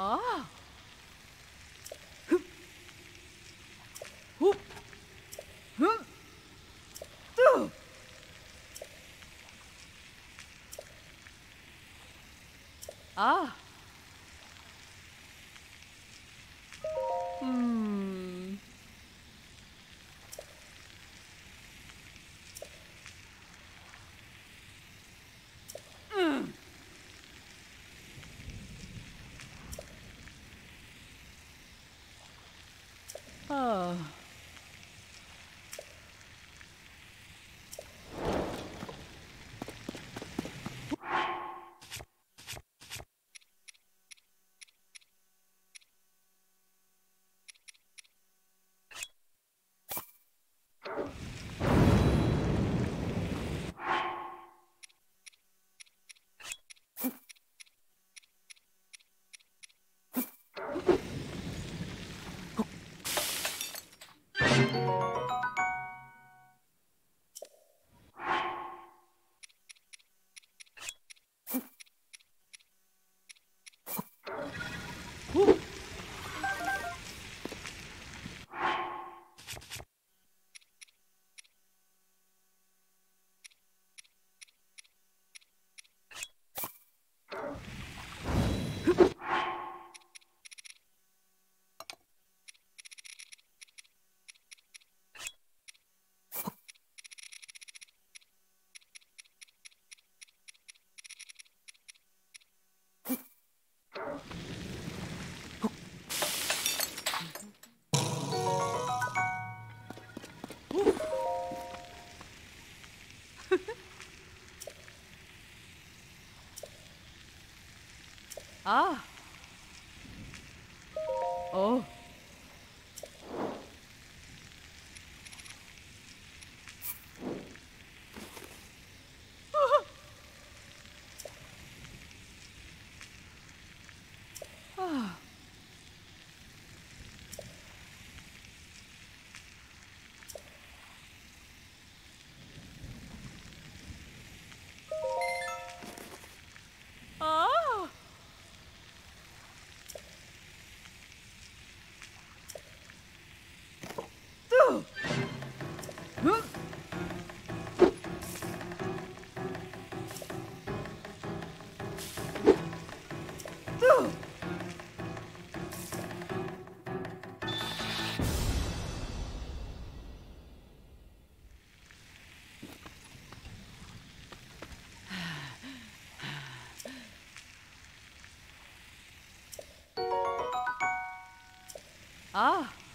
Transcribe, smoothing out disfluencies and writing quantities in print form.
Ah. Hup. Hup. Hup. Ah. Oh. Ah. Oh. Ah. Ah.